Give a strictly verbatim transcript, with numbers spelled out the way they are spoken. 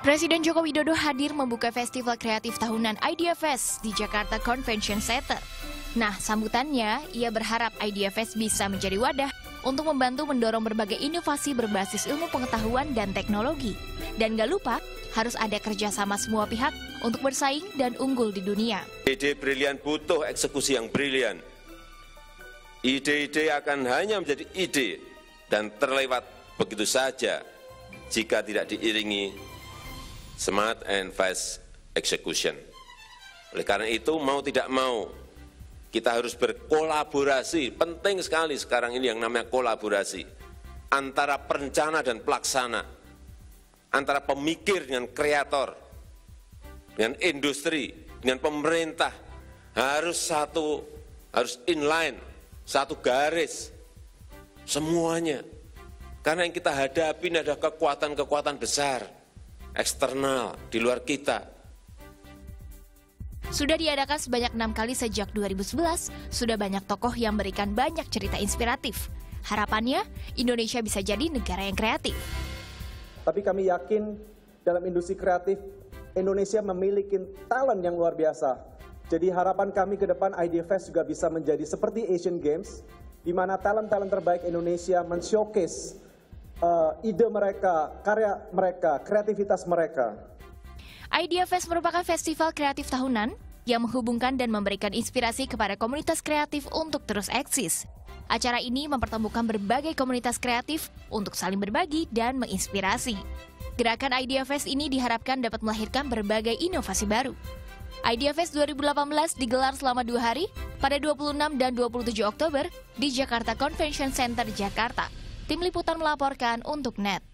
Presiden Joko Widodo hadir membuka festival kreatif tahunan IdeaFest di Jakarta Convention Center. Nah, sambutannya, ia berharap IdeaFest bisa menjadi wadah untuk membantu mendorong berbagai inovasi berbasis ilmu pengetahuan dan teknologi. Dan gak lupa, harus ada kerjasama semua pihak untuk bersaing dan unggul di dunia. Ide brilian butuh eksekusi yang brilian. Ide-ide akan hanya menjadi ide dan terlewat begitu saja jika tidak diiringi smart and fast execution. Oleh karena itu, mau tidak mau, kita harus berkolaborasi. Penting sekali sekarang ini yang namanya kolaborasi antara perencana dan pelaksana, antara pemikir dengan kreator, dengan industri, dengan pemerintah. Harus satu, harus inline, satu garis semuanya. Karena yang kita hadapi adalah kekuatan-kekuatan besar eksternal di luar kita. Sudah diadakan sebanyak enam kali sejak dua ribu sebelas, sudah banyak tokoh yang memberikan banyak cerita inspiratif. Harapannya, Indonesia bisa jadi negara yang kreatif. Tapi kami yakin dalam industri kreatif, Indonesia memiliki talent yang luar biasa. Jadi harapan kami ke depan IdeaFest juga bisa menjadi seperti Asian Games, di mana talent-talent terbaik Indonesia men-showcase Uh, ide mereka, karya mereka, kreativitas mereka. IdeaFest merupakan festival kreatif tahunan yang menghubungkan dan memberikan inspirasi kepada komunitas kreatif untuk terus eksis. Acara ini mempertemukan berbagai komunitas kreatif untuk saling berbagi dan menginspirasi. Gerakan IdeaFest ini diharapkan dapat melahirkan berbagai inovasi baru. IdeaFest dua ribu delapan belas digelar selama dua hari pada dua puluh enam dan dua puluh tujuh Oktober di Jakarta Convention Center, Jakarta. Tim liputan melaporkan untuk N E T.